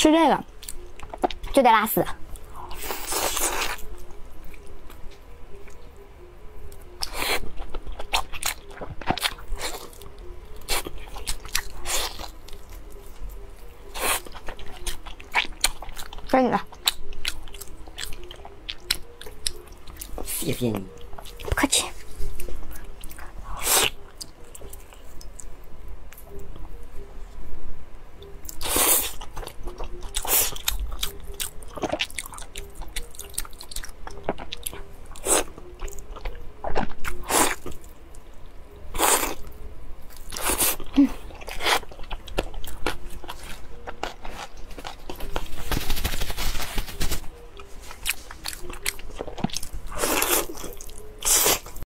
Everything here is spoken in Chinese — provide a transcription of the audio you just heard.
吃这个就得拉丝。真的，谢谢你，不客气。